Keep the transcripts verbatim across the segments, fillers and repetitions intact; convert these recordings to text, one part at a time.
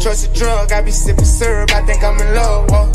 Trust a drug, I be sipping syrup, I think I'm in love, whoa.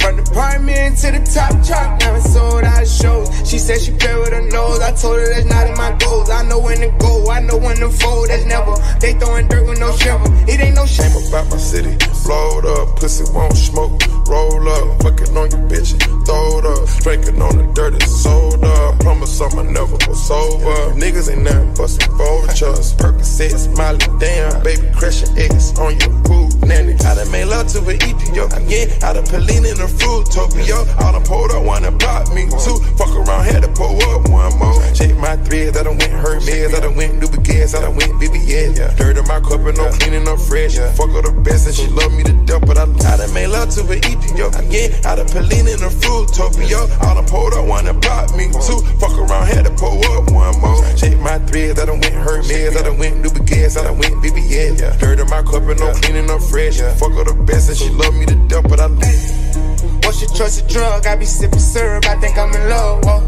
From the apartment to the top truck, never sold out shows. She said she played with her nose, I told her that's not in my goals. I know when to go, I know when to fold, that's never. They throwing dirt with no shovel, it ain't no shame about my city. Blowed up, pussy won't smoke, roll up, fucking on your bitch, throw it up. Drinking on the dirty soda, promise I'ma never was over. Niggas ain't nothing but some vultures, Percocet, Molly, damn, baby, crushing eggs on your food, nanny. I done made love to an Ethiopian, yeah, I done Pelin in the Fruitopia. All them pulled up, wanna block me too. Fuck around, had to pull up one more. Check my threads, I done went Hermes, I done went Lubricants, I done went B B S. Dirt in my cup and no cleaning up fresh. Fuck her the best and she love me to death, but I, I done made love to an Ethiopian, yeah, I done Pelin in the Fruitopia. All them pulled up, wanna block me too. Fuck around, had to pull up one more. Check my threads, I done went Hermes, I done went Lubricants, I done went B B S. Dirt in my cup and no cleaning up fresh. Fuck her the best and she love me to death, but I Once you trust a drug, I be sipping syrup, I think I'm in love, whoa.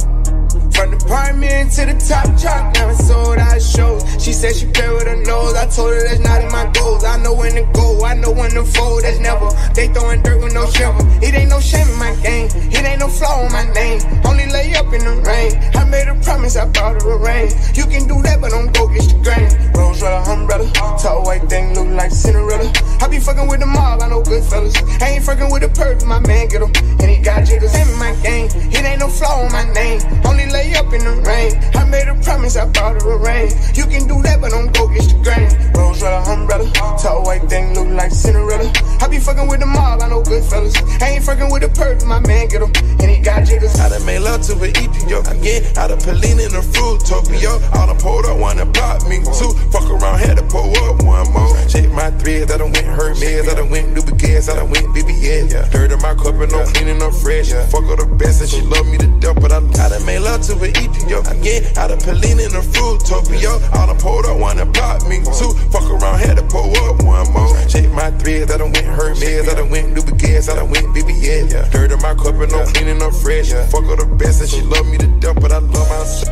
From the apartment to the top truck, never sold out shows. She said she played with her nose, I told her that's not in my goals. I know when to go, I know when to fold, that's never. They throwing dirt with no shovel, it ain't no shame in my game. It ain't no flaw in my name, only lay up in the rain. I made a promise, I brought her a rain. You can do that, but don't go get the grain. Rose Rella, umbrella, tall white thing, look like Cinderella. I be fucking with the mob, I know good fellas. I ain't fucking with the perp, my man get him. And he got jiggers in my game. It ain't no flaw in my name, only lay up in the rain. I made a promise, I brought her a rain. You can do that, but don't go get the grain. Rose Rella, umbrella, tall white thing, look like Cinderella. I be fucking with the mob, I know good fellas. I ain't fucking with the perp, my man get him. And he got jiggers. I done made love to an Ethiopian, yeah, I done Pelin in the Fruitopia. All them pulled up, wanna block me too. Fuck around, had to pull up one more. Check my threads, I done went Hermes, I done went Lubricants, I done went B B S. Dirt in my cup and no cleaning up fresh. Fuck her the best and she love me to death, but I, I done made love to an Ethiopian, yeah, I done Pelin in the Fruitopia. All them pulled up, wanna block me too. Fuck around, had to pull up one more. Check my threads, I done went Hermes, I done went Lubricants, I done went B B S. Dirt in my cup and no cleaning up fresh. Fuck her the best and she love me to death, but I love myself.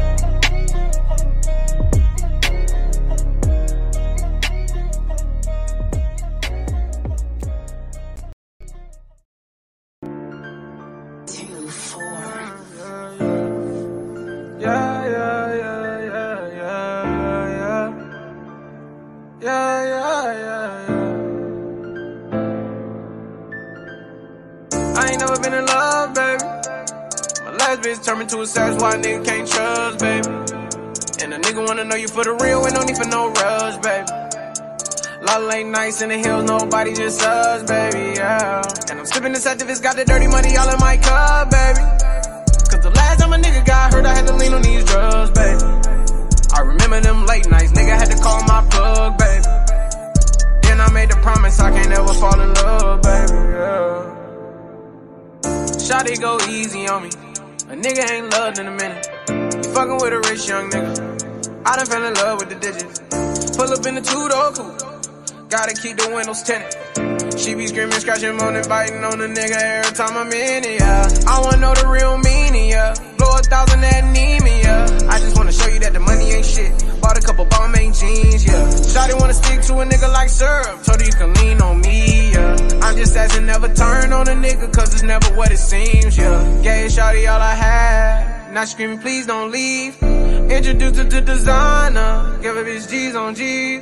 Turn me to a savage, why a nigga can't trust, baby. And a nigga wanna know you for the real, and no need for no rush, baby. Lot of late nights in the hills, nobody just us, baby, yeah. And I'm slipping this activist, got the dirty money all in my cup, baby. Cause the last time a nigga got hurt, I had to lean on these drugs, baby. I remember them late nights, nigga had to call my plug, baby. Then I made the promise I can't ever fall in love, baby, yeah. Shawty go easy on me, a nigga ain't loved in a minute. You fucking with a rich young nigga, I done fell in love with the digits. Pull up in the two-door coupe, gotta keep the windows tinted. She be screaming, scratching, moaning, biting on the nigga every time I'm in it, yeah. I wanna know the real meaning, yeah. Blow a thousand that need me, yeah. I just wanna show you that the money ain't shit. Bought a couple bomb ain't jeans, yeah. Shawty wanna stick to a nigga like syrup, told her you can lean on me, yeah. I'm just asking, never turn on a nigga, cause it's never what it seems, yeah. Gave Shawty all I had, now screaming, please don't leave. Introduced her to designer, give her bitch G's on G's.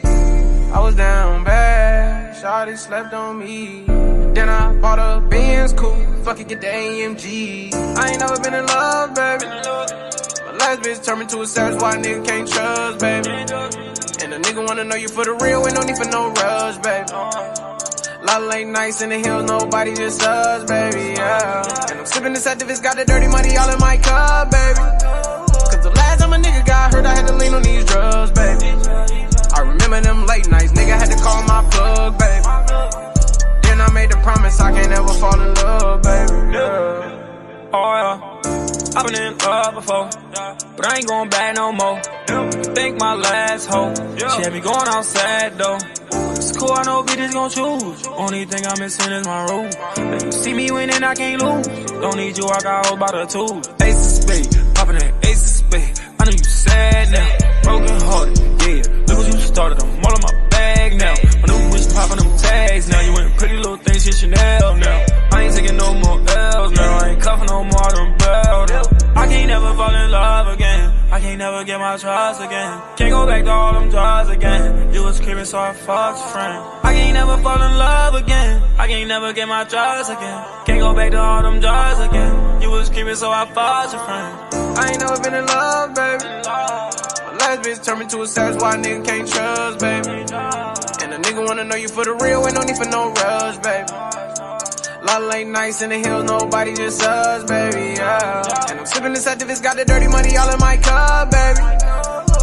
I was down bad, Shawty slept on me. Then I bought a Benz coupe, fuck it, get the A M G. I ain't never been in love, baby. My last bitch turned me to a savage, why a nigga can't trust, baby. And a nigga wanna know you for the real, ain't no need for no rush, baby. Lot of late nights in the hills, nobody just us, baby, yeah. And I'm sipping this activist, got the dirty money all in my cup, baby. Cause the last time a nigga got hurt, I had to lean on these drugs, baby. I remember them late nights, nigga had to call my plug, baby. Then I made the promise I can't ever fall in love, baby, yeah. Oh yeah, I've been in love before, but I ain't going back no more. You think my last hoe, she had me going outside though. It's cool, I know bitches gon' choose. Only thing I'm missing is my rule. If you see me winning, I can't lose. Don't need you, I got hoes by the two. Ace of spade, poppin' that ace of spade. I know you sad now, broken hearted, yeah. Look what you started, I'm all in my bag now. My new wish popping them tags now. You wearing pretty little things, shit Chanel now. I ain't taking no more L's now. I ain't cuffing no more them bells now. I can't never fall in love again. I can't never get my trust again. Can't go back to all them drugs again. You was creeping, so I fucked your friend. I can't never fall in love again. I can't never get my trust again. Can't go back to all them drugs again. You was creeping, so I fucked your friend. I ain't never been in love, baby. My last bitch turned me to a savage, why a nigga can't trust, baby. And a nigga wanna know you for the real, ain't no need for no rush, baby. Lot of late nights in the hills, nobody just us, baby, yeah. And I'm sipping this activist, got the dirty money all in my cup, baby.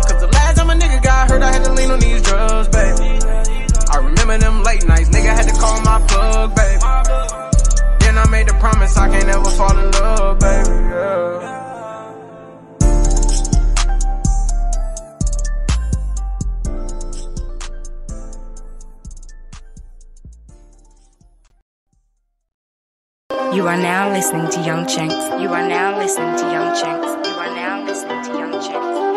Cause the last time a nigga got hurt, I had to lean on these drugs, baby. I remember them late nights, nigga had to call my plug, baby. Then I made the promise I can't ever fall in love, baby, yeah. You are now listening to Young Chinx. You are now listening to Young Chinx. You are now listening to Young Chinx. You are now listening to Young Chinx.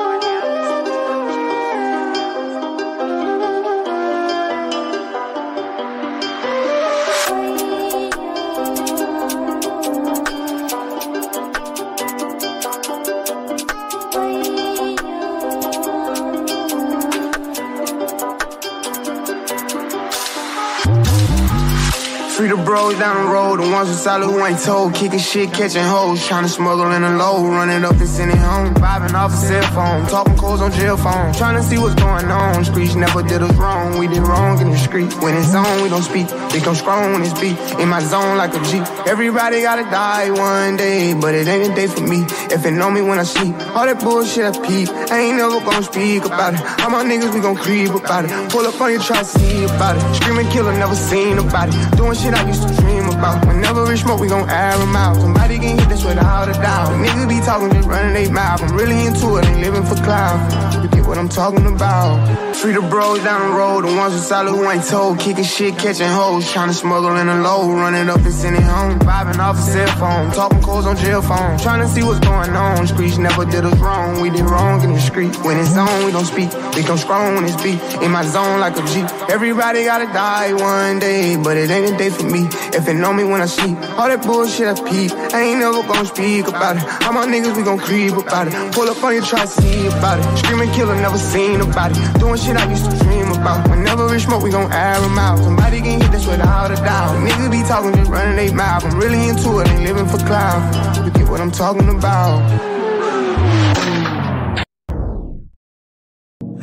Free the bros down the road. The ones who solid, who ain't told, kicking shit, catching hoes, trying to smuggle in a low, running up and sending home, vibing off a cell phone, talking codes on jail phone, trying to see what's going on. Streets never did us wrong, we did wrong in the street. When it's on, we don't speak, they come strong when it's beat. In my zone like a G. Everybody gotta die one day, but it ain't a day for me. If it know me when I sleep, all that bullshit I peep, I ain't never gonna speak about it. All my niggas, we gon' creep about it. Pull up on you, try to see about it. Screaming killer, never seen about it. Doing shit I used to dream about. Whenever we smoke, we gon' air them out. Somebody can hit this without a doubt. The niggas be talking, just running they mouth. I'm really into it, ain't living for clout. You get what I'm talking about. Free the bros down the road, the ones who solid, who ain't told, kicking shit, catching hoes, trying to smuggle in a low, running up and sending home, vibing off a cell phone, talking codes on jail phone, trying to see what's going on. Streets never did us wrong, we did wrong in the street. When it's on, we don't speak, they come strong when it's beat. In my zone like a G. Everybody gotta die one day, but it ain't a day for me. If it know me when I sleep, all that bullshit I peep, I ain't never gon' speak about it. All my niggas, we gon' creep about it. Pull up on you, try to see about it. Screaming killer, never seen about it. Doing shit I used to dream about. Whenever we smoke, we gon' air them out. Somebody can hit this without a doubt. Niggas be talking, just running they mouth. I'm really into it, ain't living for clout. You get what I'm talking about.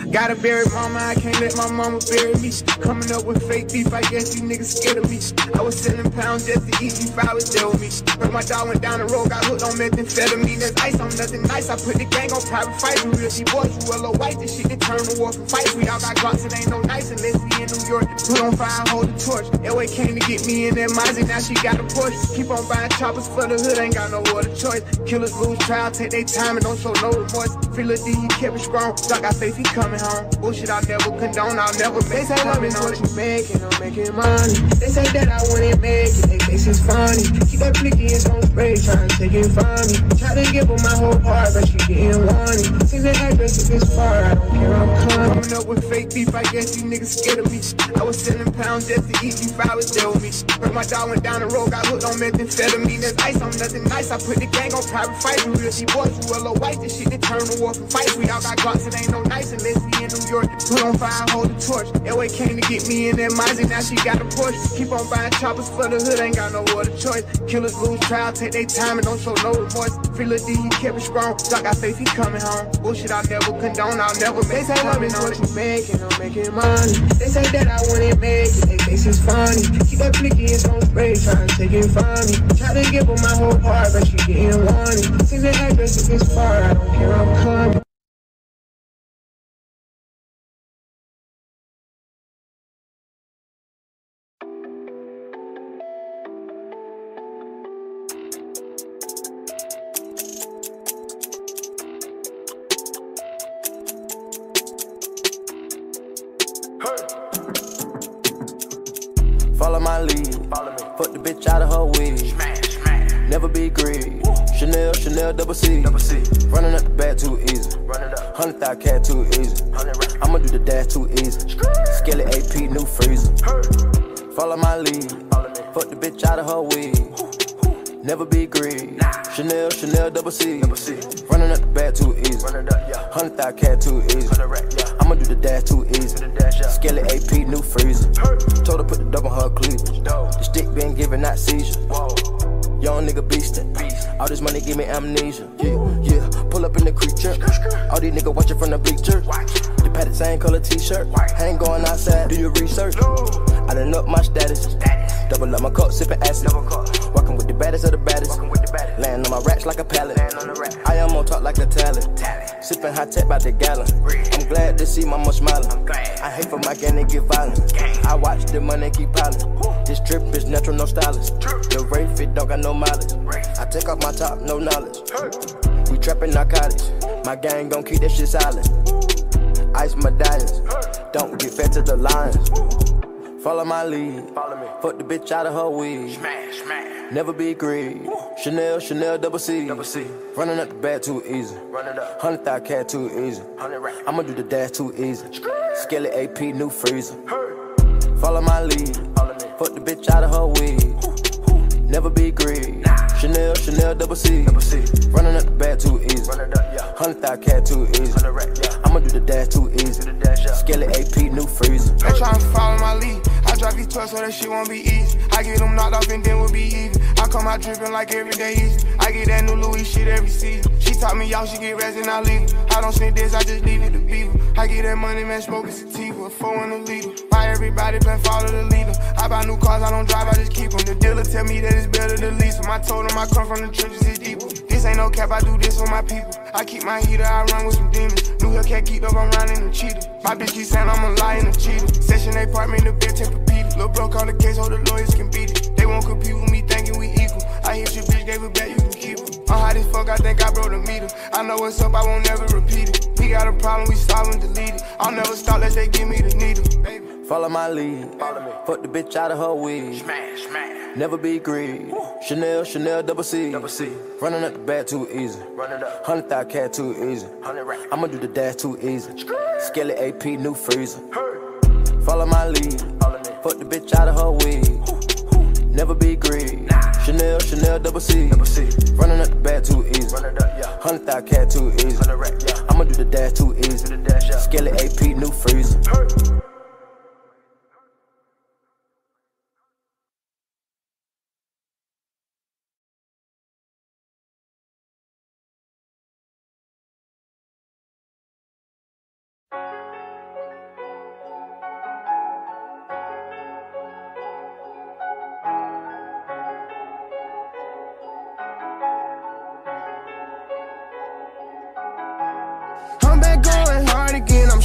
Gotta bury mama, I can't let my mama bury me. Coming up with fake beef, I guess these niggas scared of me. I was selling pounds just to eat beef, I was dead with me. When my dog went down the road, got hooked on methamphetamine. There's ice on nothing nice, I put the gang on private fights. We real, she boys, we well or white, this shit, they turn the war from fights. We all got Glocks, it ain't no nice unless we in New York. Put on fire, hold the torch. L A came to get me in that Mozzie, now she got a Porsche. Keep on buying choppers for the hood, ain't got no other choice. Killers lose trial, take their time and don't show no remorse. Free Lil D, he kept it strong, dog got faith, he coming home. Bullshit I'll never condone, I'll never make. They say love is what you making, I'm making money. They say that I wouldn't make it, they think it's funny. Keep that flicky and some spray, trying to take it from me. Try to give up my whole heart, but she getting warning. Seen the address of this far, I don't care, I'm coming. Coming up with fake beef, I guess these niggas scared of me. I was selling pounds just to eat beef, I was dead with me. When my dog went down the road, got hooked on methamphetamine. There's ice on nothing nice, I put the gang on private fights. We real, she boys, we well or white, this shit, they turn the war from fights. We all got Glocks, it ain't no nice unless we in New York. Put on fire, hold the torch. L A came to get me in that Mozzie, now she got a Porsche. Keep on buying choppers for the hood, ain't got no other choice. Killers lose trial, take their time and don't show no remorse. Free Lil D, he kept it strong, dog got faith, he coming home. Bullshit I'll never condone, I'll never make. They say love is what you making, I'm making money. They say that I wouldn't make it, they think it's funny. Keep that flicky and some spray, trying to take it from me. Try to give up my whole heart, but she getting warning. Seen the address of this far, I don't care, I'm coming. Follow my lead, follow me. Put the bitch out of her weed. Smash, smash. Never be greedy. Woo. Chanel, Chanel, double C. Double C. Running up the bag too easy. Hundred thousand cat too easy. I'ma do the dash too easy. Skelly A P, new freezer. Follow my lead. Fuck the bitch out of her weed. Never be greedy. Chanel, Chanel, double C. Running up the bag too easy. Hundred thousand cat too easy. I'ma do the dash too easy. Skelly A P, new freezer. Told her put the dub on her cleavage. The stick been giving out seizures. Young nigga beastin', all this money give me amnesia. Yeah, yeah, pull up in the creature. All these niggas watchin' from the bleachers. The padded same color t-shirt. I ain't going outside, do your research. I done up my status. Double up my cup, sippin' acid. Walkin' with the baddest of the baddest. Layin' on my racks like a pallet. I am on top like a talent. Sippin' high tech by the gallon. I'm glad to see mama smilin'. I hate for my gang to get violent. I watch the money keep pilin'. This drip is natural, no stylist. The Rafe, it don't got no mileage. I take off my top, no knowledge. We trappin' narcotics. My gang gon' keep that shit silent. Ice medallions. Don't get fed to the lions. Follow my lead. Fuck the bitch out of her weed. Smash, smash. Never be greedy. Chanel, Chanel, double C. Double C. Running up the bag too easy. Hundred thousand cat too easy. I'ma do the dash too easy. Skelly A P, new freezer. Follow my lead. Fuck the bitch out of her weed. Never be greedy. Nah. Chanel, Chanel, double C. Double C. Running up the bag too easy. Hundred thousand cat too easy. Yeah. I'ma do the dash too easy. Do the dash, yeah. Skelly A P, new freezer. They tryna follow my lead. I drive these twelve so that shit won't be easy. I get them knocked off and then we'll be even. I come out drippin' like every day easy. I get that new Louis shit every season. She taught me y'all, she get rest and I leave it. I don't send this, I just leave it to Beaver. I get that money, man, smoking sativa. Four in the leader. Why everybody been follow the leader? I buy new cars, I don't drive, I just keep them. The dealer tell me that it's better to lease them. I told him I come from the trenches, it's deeper. This ain't no cap, I do this for my people. I keep my heater, I run with some demons. New York can't keep up, I'm running a cheater. My bitch keep saying I'm a liar and a cheater. Session apartment, the bitch ain't repeated. Lil' bro call the case, all the lawyers can beat it. They won't compete with me, thinking we equal. I hit your bitch, gave it back, you can keep it. I'm hot as fuck, I think I broke the meter. I know what's up, I won't never repeat it. We got a problem, we solve and delete it. I'll never stop unless they give me the needle, baby. Follow my lead. Follow me. Fuck the bitch out of her weed. Smash, smash. Never be greedy. Chanel, Chanel, double C. Double C. Running up the bag too easy. Running up. Hundred thousand cat too easy. Hundred. I'ma do the dash too easy. Skelly A P, new freezer. Hey. Follow my lead. Follow me. Fuck the bitch out of her weed. Never be greedy. Nah. Chanel, Chanel, double C. Double C. Running up the bag too easy. Running up, yeah. Hundred thousand cat too easy. Hundred, yeah. I'ma do the dash too easy. Do the dash, yeah. Skelly A P, new freezer. Hey.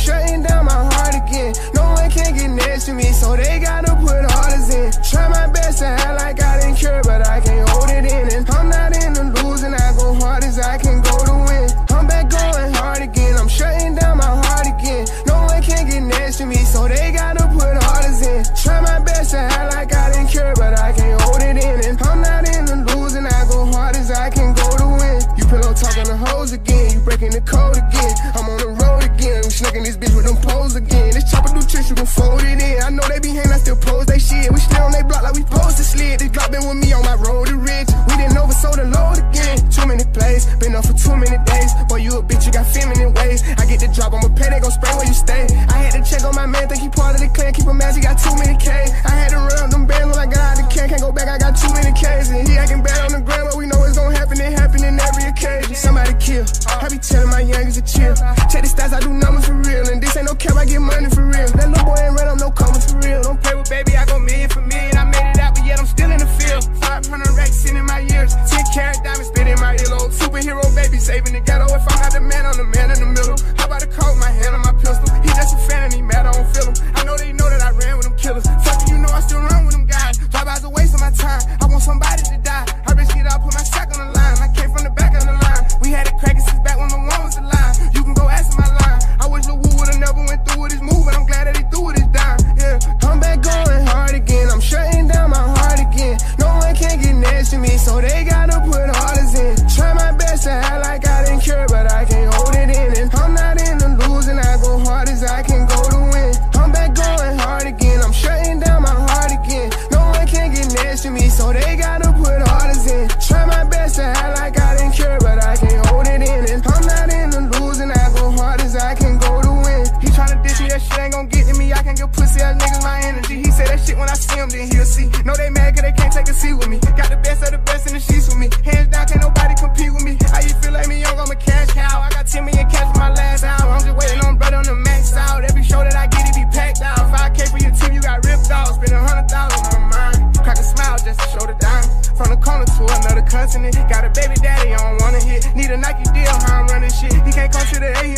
Shutting down my heart again. No one can get next to me, so they gotta put orders in. Try my best to act like I didn't care, but I can't hold it in. And I'm not in the losing, I go hard as I can go to win. I'm back going hard again. I'm shutting down my heart again. No one can get next to me, so they gotta put orders in. Try my best to act like I didn't care, but I can't hold it in. And I'm not in the losing, I go hard as I can go to win. You pillow talking to hoes again. You breaking the code again. I'm on the road again. Snucking this bitch with them poles again. This chopper do tricks, you can fold it in. I know they be hating, I still pose they shit. We stay on they block like we supposed to slid. This Glock been with me on my road to rich. We didn't oversold the load again. Too many plays, been up for too many days. Boy, you a bitch, you got feminine ways. I get the drop, I'ma pay, they gon' spray where you stay. I had to check on my man, think he part of the clan. Keep him mad, he got too many K's. I had to run up them bands when I got out of the can. Can't go back, I got too many K's. And he acting bad on the ground, but we know it's gon' happen. It happen in every occasion. Somebody kill, I be telling my youngers to chill. Check the stats, I do numbers for real, and this ain't no cap, I get money for real. That little boy ain't ran up no commas for real. Don't play with baby, I go million for million. I made it out, but yet I'm still in the field. Five hundred racks in my ears, ten carat diamonds spit in my earlobe. Superhero baby saving the ghetto. If I'm not the man, I'm the man in the middle. How about a coat, my hand on my pistol. He just a fan and he mad, I don't feel him. I know they know that I ran with them killers. Fucking you know I still run with them guys. Drive-by's a waste of my time, I want somebody to die. I risk it all, put my sack on the line. I came from the back of the line. We had it cracking since back when my mom was alive. You can go ask my line. I wish Lil Woo would've never went through with his move, and I'm glad that he threw with his dime. Yeah, I'm back going hard again. I'm shutting down my heart again. No one can get next to me, so they gotta put orders in. Try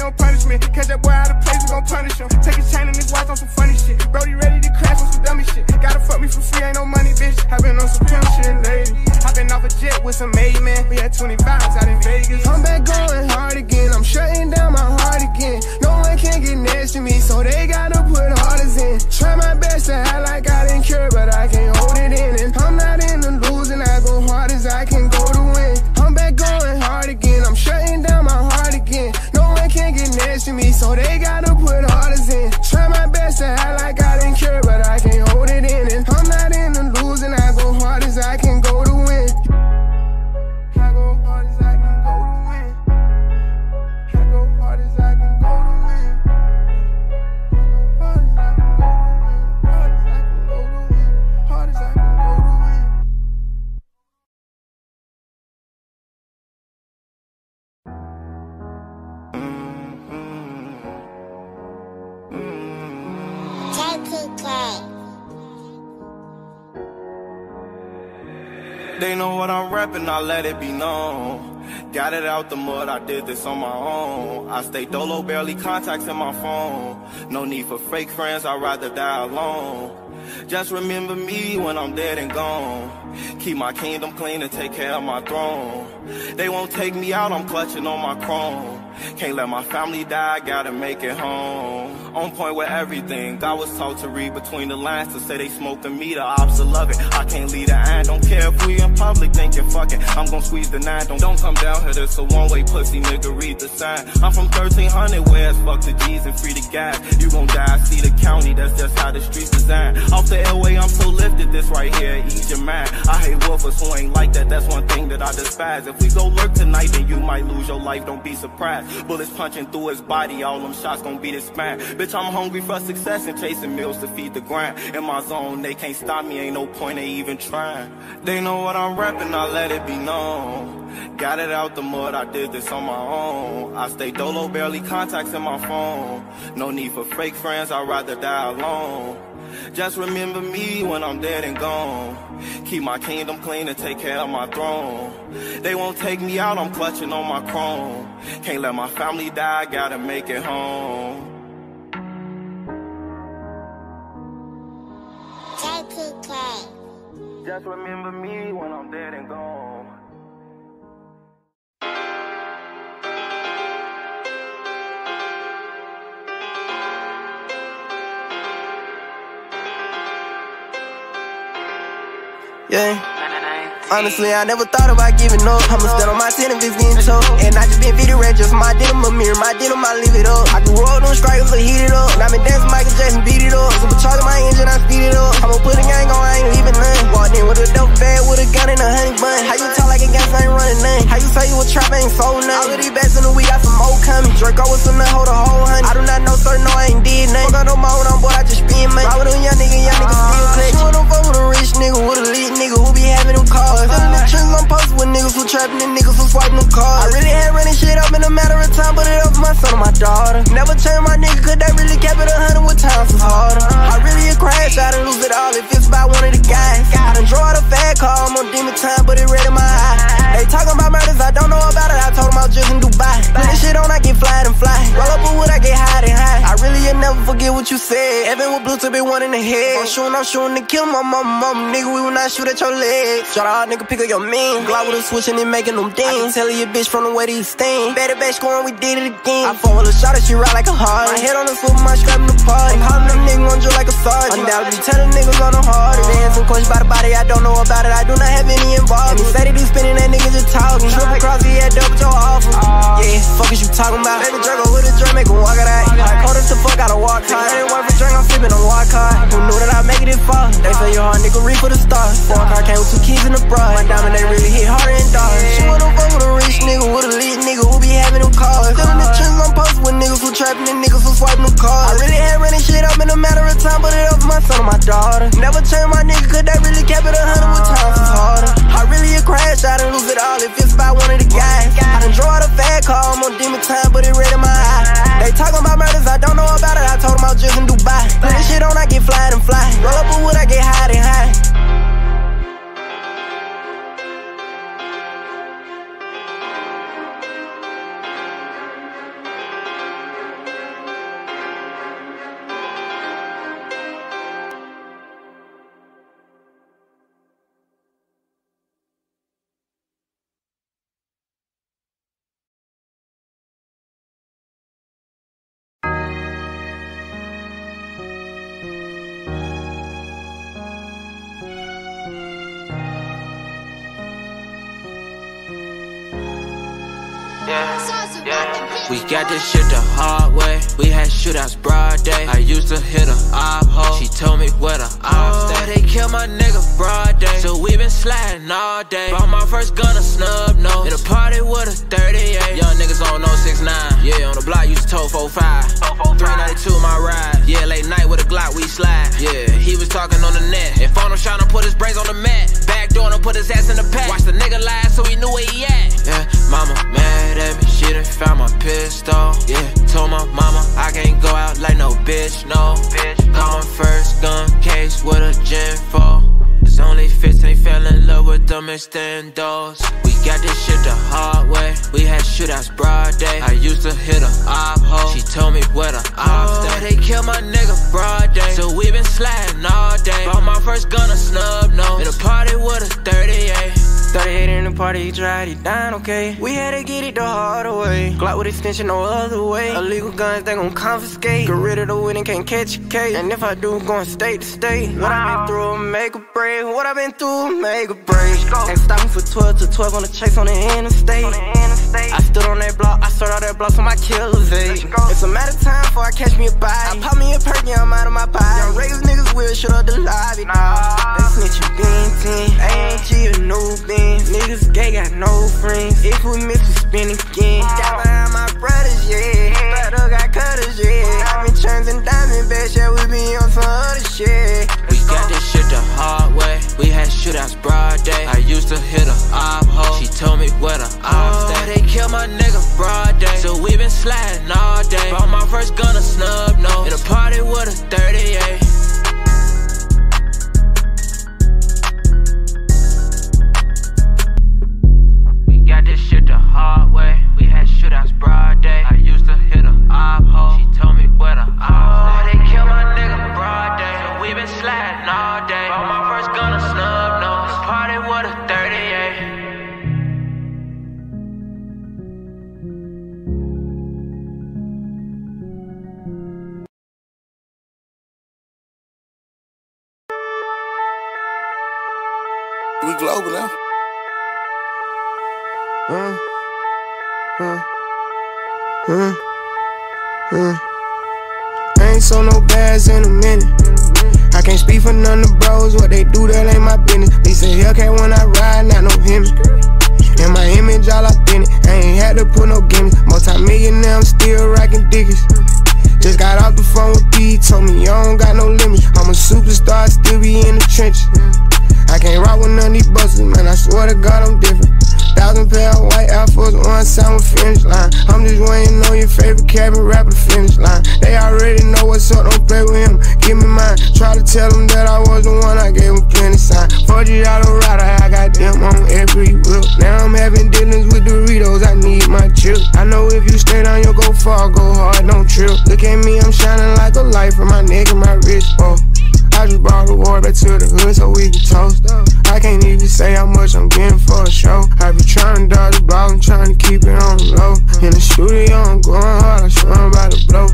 on punishment. Catch that boy out of place, we gon' punish him. Take his chain and his watch on some funny shit. Brody ready to crash on some dummy shit. Gotta fuck me for free, ain't no money, bitch. I been on some pimp shit lately. I been off a jet with some made man. We had twenty vibes out in Vegas. I'm back going hard again. I'm shutting down my heart again. No one can get next to me, so they gotta put harders in. Try my best to act like I didn't care, but I can't hold it in. And I'm not in the losing, I go hard as I can go to win. I'm back going hard again. I'm shutting down my heart again. No one can get next to me, so they gotta put harders in. Try my best to act like I didn't care, but I can't hold it in. And I'm not in the losing, I go hard as I can go to win. I go hard as I can go to win. I go hard as I can go to win. I go hard as I can go to win. Hard as I can go to win. Hard as I can go to win. They know what I'm rapping, I let it be known. Got it out the mud, I did this on my own. I stay dolo, barely contacts in my phone. No need for fake friends, I'd rather die alone. Just remember me when I'm dead and gone. Keep my kingdom clean and take care of my throne. They won't take me out, I'm clutching on my chrome. Can't let my family die, gotta make it home. On point with everything, I was taught to read between the lines. To say they smoking me, the ops will love it. I can't lead an eye, don't care if we in public thinking fuck it, I'm gon' squeeze the nine. Don't, don't come down here, this a one-way pussy nigga, read the sign. I'm from thirteen hundred, where it's fuck the G's and free the guys. You gon' die, see the county, that's just how the streets designed. Off the airway, I'm so lifted, this right here, ease your mind. I hate wolfers who ain't like that, that's one thing that I despise. If we go lurk tonight, then you might lose your life, don't be surprised. Bullets punching through his body, all them shots gon' beat his spine. Bitch, I'm hungry for success and chasing meals to feed the grind. In my zone, they can't stop me, ain't no point in even trying. They know what I'm rapping, I let it be known. Got it out the mud, I did this on my own. I stay dolo, barely contacts in my phone. No need for fake friends, I'd rather die alone. Just remember me when I'm dead and gone. Keep my kingdom clean and take care of my throne. They won't take me out, I'm clutching on my chrome. Can't let my family die, gotta make it home. Just remember me when I'm dead and gone. Yeah. Honestly, I never thought about giving up. I'ma stand on my ten if it's getting tough. And I just been video red, just my denim, a mirror, my denim, I leave it up. I can roll them strikers, I heat it up. And I been dancing Michael Jackson, beat it up. So charging my engine, I speed it up. I'ma put a gang on, I ain't leaving none. Walked in with a dope bag, with a gun and a honey bun. How you talk like a gangster, ain't running none? How you say you a trap, I ain't sold none? All of these bats in the week, I some old coming. Draco with some nut, hold a whole honey. I do not know, sir, no, I ain't did nothing. Fuck on no more when I'm bored, I just spin, man. I with them young nigga, young nigga still touch. You with them fuck with a rich nigga, with a lit nigga who be having them cars. I'm in the trenches, I'm posted with niggas who trapping and niggas who swiping them cars. I really had running shit up in a matter of time, put it up for my son and my daughter. Never change my nigga, could they really kept it a hundred with times was harder. I really a crash, I done lose it all, if it's by one of the guys. I done draw out a fat car, I'm on demon time, but it red in my eye. They talking about murders, I don't know about it, I told them I was just in Dubai. Put this shit on, I get fly and fly. Roll up a wood, I get high and high. I really will never forget what you said. Evan with Bluetooth, been one in the head. I'm shooting, I'm shooting to kill my mama, mama, nigga, we will not shoot at your legs. Shot hard, nigga, pick up your man. Glock with a switch and then making them dance. Tell your bitch from the way they stand. Better back scoring, we did it again. I fall with a shot and she ride like a heart. My head on the foot, my scrapping the part. I'm hopping them niggas on drill like a sergeant. Undoubtedly telling niggas on the hard. Dancing questions by the body, I don't know about it. I do not have any involvement. And say they do spinning, that nigga just talking. Triple cross, he had double your offer. Yeah, fuck is you talking about? Baby Draco with a drink, make him walk it out. I called it the fuck out of walk hard. I ain't work for drink, I'm flipping on walk hard. Who knew that I'd make it this far? They say you're hard, nigga, read for the stars. Four car came with two keys in the bra. My diamond, they really hit harder and dark. She wanna fuck with a rich nigga, with a lit nigga who be having them cars. Still in the trenches, I'm posted with niggas who trapping and niggas who swiping them cars. I really had running shit up in a matter of time, put it up for my son and my daughter. Never change my nigga, could they really kept it a hundred with times was harder. I really a crash, I done lose it all, if it's by one of the guys. I done draw out a fat car, I'm on demon time, but it red in my eye. They talking about murders, I don't know about it, I told them I was just in Dubai. Put this shit on, I get fly and fly. Roll up a wood, I get high and high. yeah, yeah. We got this shit the hard way. We had shootouts broad day. I used to hit a op hoe. She told me where the ops stay. Oh, they killed my nigga broad day. So we been sliding all day. Bought my first gun, a snub nose. In a party with a thirty-eight. Young niggas on no six nine. Yeah, on the block used to tow four five. three ninety-two my ride. Yeah, late night with a Glock we slide. Yeah, he was talking on the net. And phone him, trying to put his brains on the mat. Back door and put his ass in the pack. Watch the nigga lie so he knew where he at. Yeah, mama mad at me. She done found my pistol. Yeah, told my mama I can't go out like no bitch, no. Got my first gun case with a gin for. It's only fifteen, fell in love with them extendos. We got this shit the hard way. We had shootouts broad day. I used to hit a op hoe. She told me where the ops stay. Oh, they killed my nigga broad day. So we been sliding all day. Bought my first gun, a snub nose. In a party with a thirty-eight. thirty-eight in the party, he tried, he died, okay. We had to get it the hard way. Glock with extension, no other way. Illegal guns, they gon' confiscate. Get rid of the winning, can't catch a case. And if I do, going state to state. What I been through, make a break. What I been through, make a break. Ain't stopping for twelve to twelve on the chase on the interstate. I stood on that block, I sold out that block, so my killers ate. It's a matter of time before I catch me a body. I pop me a perk, yeah, I'm out of my body. Young regulars niggas will shut up the lobby. Nah, they snitchin' being ten. A N G a new bean. Niggas gay, got no friends. If we miss, we spin again. Got behind my brothers, yeah. Brother got cutters, yeah. I been chains and diamond bags, yeah. We be on some other shit. We got this shit the hard way. We had shootouts broad day. I used to hit a op hoe. She told me where the ops stay. Oh, they killed my nigga broad day. So we been sliding all day. Bought my first gun, a snub nose. In a party with a thirty-eight. We global now. Mm. Mm. Mm. Mm. I ain't sold no bags in a minute. I can't speak for none of the bros. What they do, that ain't my business. Lisa Hellcat when I ride, not no him. And my image all up in it. I ain't had to put no gimmicks. Multi-millionaire, I'm still rocking diggers. Just got off the phone with P, told me I don't got no limits. I'm a superstar, still be in the trenches. I can't rock with none of these buses, man, I swear to God I'm different. Thousand pair of white Air Force One sound with finish line. I'm just waiting on your favorite cabin rapper to finish line. They already know what's up, don't play with him, give me mine. Try to tell them that I was the one, I gave them plenty sign. forty dollar rider, I got them on every wheel. Now I'm having dealings with Doritos, I need my chill. I know if you stay down, you'll go far, go hard, don't trip. Look at me, I'm shining like a light from my neck and my wrist, oh. I just brought reward back to the hood so we can toast. I can't even say how much I'm getting for a show. I be trying to dodge the ball, I'm trying to keep it on low. In the studio, I'm going hard, I swear I'm about to blow.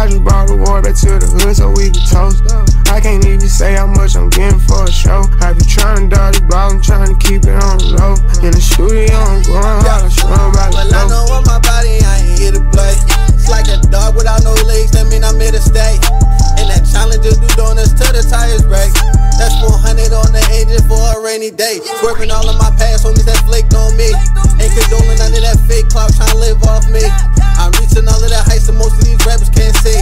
I just brought reward back to the hood so we can toast. I can't even say how much I'm getting for a show. I be trying to dodge the ball, I'm trying to keep it on low. In the studio, I'm going hard, I swear I'm about to blow. Well, I know on my body, I ain't here to play. It's like a dog without no legs, that mean I'm here to stay. And that challenges do donuts till the tires break. That's four hundred on the engine for a rainy day. Swerving all of my past homies that flaked on me. Ain't condoling none of that fake clout, trying to live off me. I'm reaching all of that heights that most of these rappers can't see.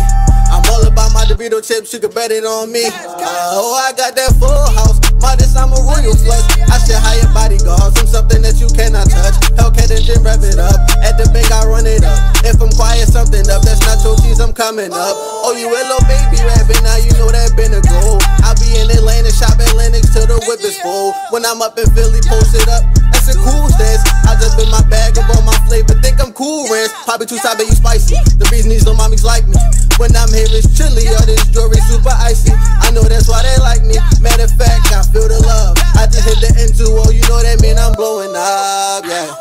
I'm all about my Dorito chips, you can bet it on me. uh, Oh, I got that full house, modest, I'm a royal flush. I should hire bodyguards, I'm something that you cannot touch. Hellcat engine, rev it up, at the bank I run it up. If I'm quiet, something up, that's not your cheese, I'm coming up. Oh, you hello baby rapping, now you know that been a goal. I be in Atlanta, shopping Lennox till the whip is full. When I'm up in Philly, post it up, that's a cool stance. I just been my bag up on my flavor, think I'm cool ranch. Poppy too sour, you spicy, the reason these little mommies like me. When I'm here it's chilly, all this jewelry super icy. I know that's why they like me. Matter of fact, I feel the love. I just hit the N two O, you know that mean I'm blowing up, yeah.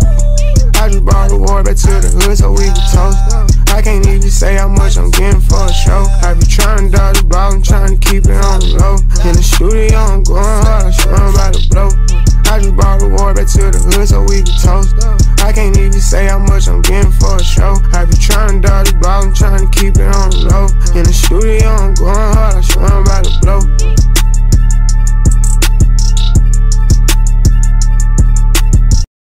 I just brought the war back to the hood so we can toast. I can't even say how much I'm getting for a show. I be trying to dodge the ball, I'm trying to keep it on low. In the studio, I'm going hard, I swear I'm about to blow. I just brought the war back to the hood so we can toast. I can't even Say how much I'm getting for a show. I be trying to dodge the ball, I'm trying to keep it on low. In the studio I'm going